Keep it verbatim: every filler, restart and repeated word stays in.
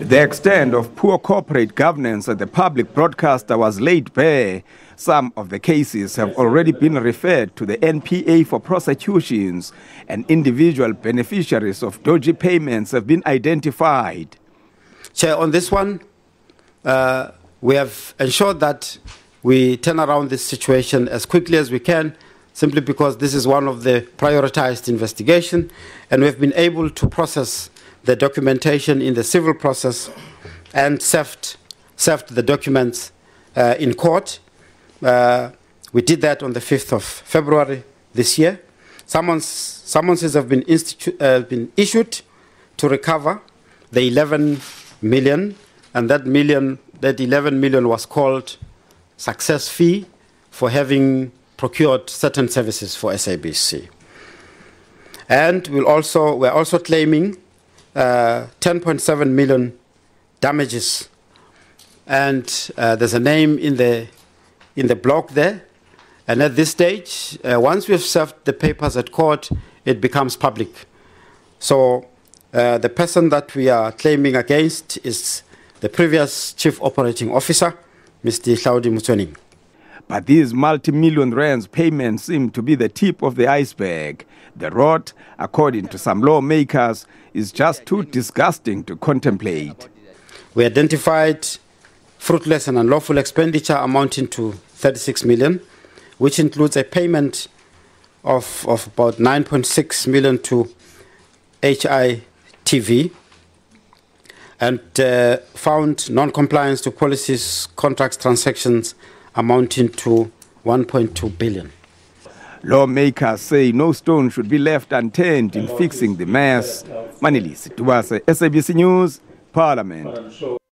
The extent of poor corporate governance at the public broadcaster was laid bare. Some of the cases have already been referred to the N P A for prosecutions, and individual beneficiaries of dodgy payments have been identified. Chair, on this one, uh, we have ensured that we turn around this situation as quickly as we can, simply because this is one of the prioritized investigations, and we've been able to process the documentation in the civil process and served, served the documents uh, in court. Uh, we did that on the fifth of February this year. Summons, summonses have been, uh, been issued to recover the eleven million, and that million, that eleven million was called success fee for having procured certain services for S A B C. And we'll also, we're also claiming Uh, ten point seven million damages, and uh, there's a name in the in the block there. And at this stage, uh, once we've served the papers at court, it becomes public. So uh, the person that we are claiming against is the previous Chief Operating Officer, Mister Hlaudi Mostsoeneng. But these multi-million rands payments seem to be the tip of the iceberg. The rot, according to some lawmakers, is just too disgusting to contemplate. We identified fruitless and unlawful expenditure amounting to thirty-six million, which includes a payment of, of about nine point six million to H I T V, and uh, found non-compliance to policies, contracts, transactions, amounting to one point two billion. Lawmakers say no stone should be left unturned in fixing the mess. Manilisi Dubase, S A B C News, Parliament.